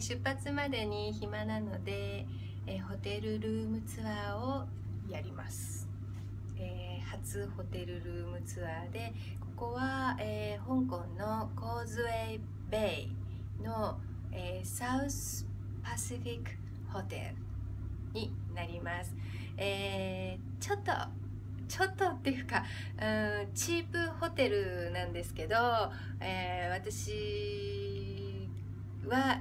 出発までに暇なので、ホテルルームツアーをやります。初ホテルルームツアーで、ここは、香港のコーズウェイベイの、サウスパシフィックホテルになります。ちょっとっていうか、チープホテルなんですけど、私は、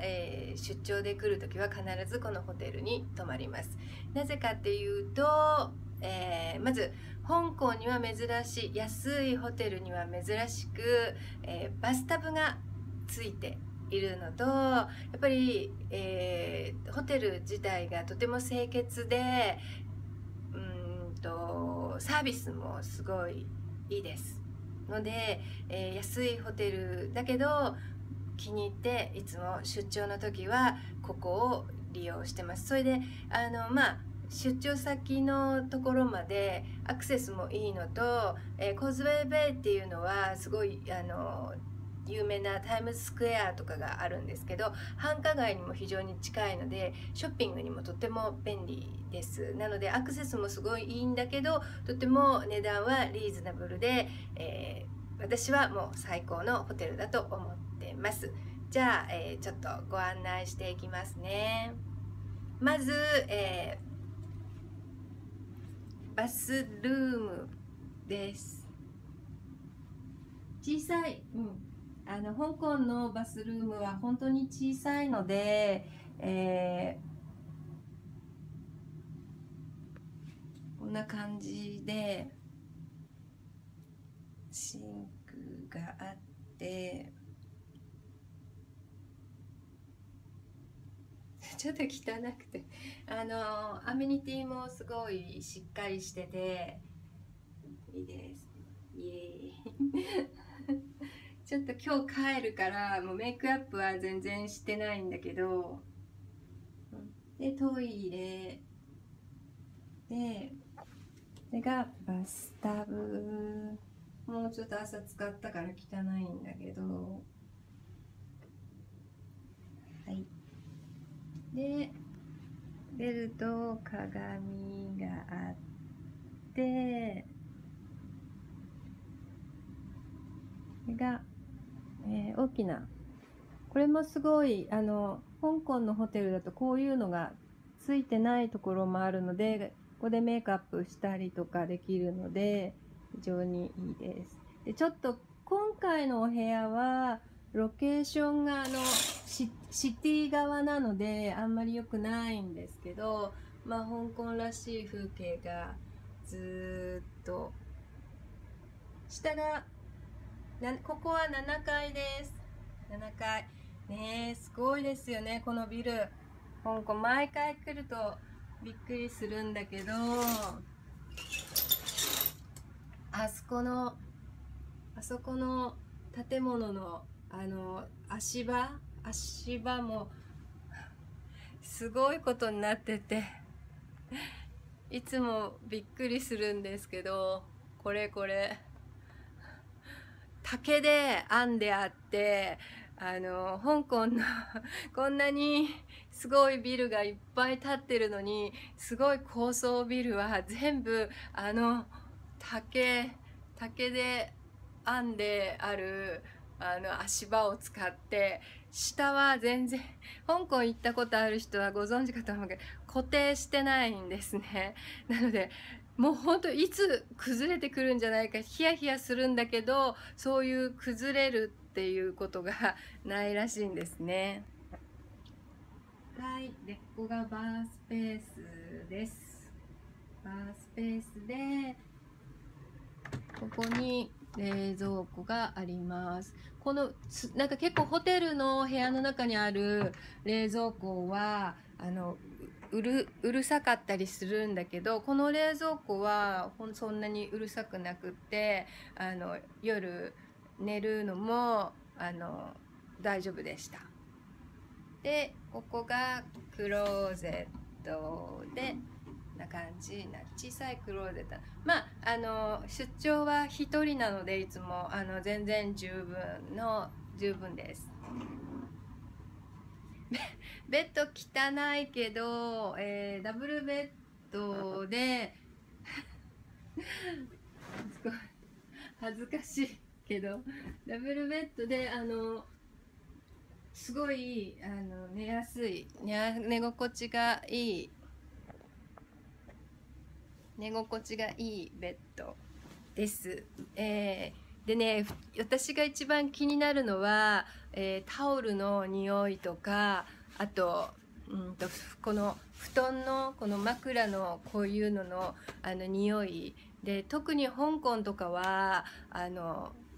出張で来るときは必ずこのホテルに泊まります。なぜかっていうと、まず香港には珍しい、安いホテルには珍しく、バスタブがついているのと、やっぱり、ホテル自体がとても清潔で、サービスもすごいいいですので、安いホテルだけど気に入っていつも出張の時はここを利用してます。それで出張先のところまでアクセスもいいのと、コーズウェイベイっていうのはすごい有名なタイムズスクエアとかがあるんですけど、繁華街にも非常に近いのでショッピングにもとても便利です。なのでアクセスもすごいいいんだけど、とても値段はリーズナブルで、私はもう最高のホテルだと思ってます。じゃあ、ちょっとご案内していきますね。まず、バスルームです。小さい、香港のバスルームは本当に小さいので、こんな感じでシンクがあって、ちょっと汚くて、アメニティもすごいしっかりしてていいです。イエーイちょっと今日帰るからもうメイクアップは全然してないんだけど、でトイレで、これがバスタブ。もうちょっと朝使ったから汚いんだけど、はい。で出ると鏡があって。これが、大きな、これもすごい香港のホテルだとこういうのがついてないところもあるので、ここでメイクアップしたりとかできるので非常にいいです。でちょっと今回のお部屋はロケーションがシティ側なのであんまり良くないんですけど、香港らしい風景がずっと下が。ここは7階です。7階。ね、すごいですよね、このビル。香港、毎回来るとびっくりするんだけど、あそこの建物の、足場もすごいことになってて、いつもびっくりするんですけど、これ。竹で編んであって、香港のこんなにすごいビルがいっぱい建ってるのに、すごい高層ビルは全部竹で編んである足場を使って、下は全然、香港行ったことある人はご存知かと思うけど固定してないんですね。なのでもう本当いつ崩れてくるんじゃないかヒヤヒヤするんだけど、そういう崩れるっていうことがないらしいんですね。はい、でここがバースペースです。バースペースでここに冷蔵庫があります。このなんか結構ホテルの部屋の中にある冷蔵庫はうるさかったりするんだけど、この冷蔵庫はそんなにうるさくなくって、夜寝るのも大丈夫でした。でここがクローゼットで、こんな感じな小さいクローゼット。出張は1人なのでいつも全然十分です。ベッド汚いけど、ダブルベッドで恥ずかしいけどダブルベッドですごい寝やすい、寝心地がいい、寝心地がいいベッドです。でね、私が一番気になるのは、タオルの匂いとか、あと、この布団のこの枕のこういうのの匂いで、特に香港とかは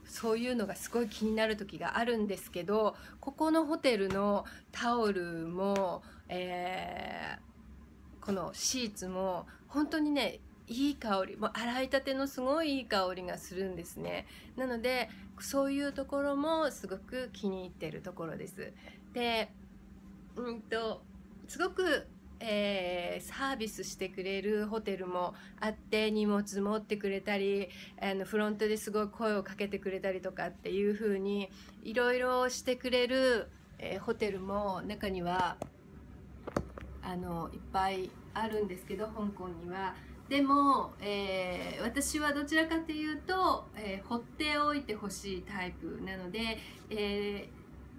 そういうのがすごい気になる時があるんですけど、ここのホテルのタオルも、このシーツも本当にね、いい香り、もう洗いたてのすごいいい香りがするんですね。なのでそういうところもすごく気に入ってるところです。で、すごく、サービスしてくれるホテルもあって、荷物持ってくれたり、フロントですごい声をかけてくれたりとかっていう風にいろいろしてくれる、ホテルも中にはいっぱいあるんですけど、香港には。でも、私はどちらかというと、放っておいてほしいタイプなので、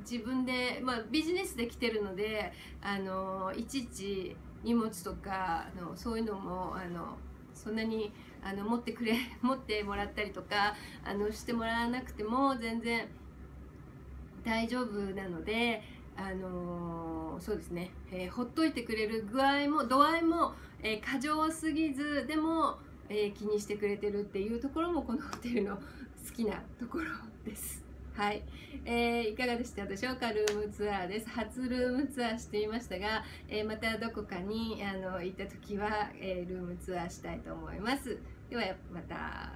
自分で、ビジネスで来てるので、いちいち荷物とかそういうのもそんなに持ってもらったりとかしてもらわなくても全然大丈夫なので。そうですね、ほっといてくれる具合も度合いも、過剰すぎず、でも、気にしてくれてるっていうところもこのホテルの好きなところです。はい、いかがでしたでしょうか。ルームツアーです。初ルームツアーしていましたが、またどこかに行った時は、ルームツアーしたいと思います。ではまた。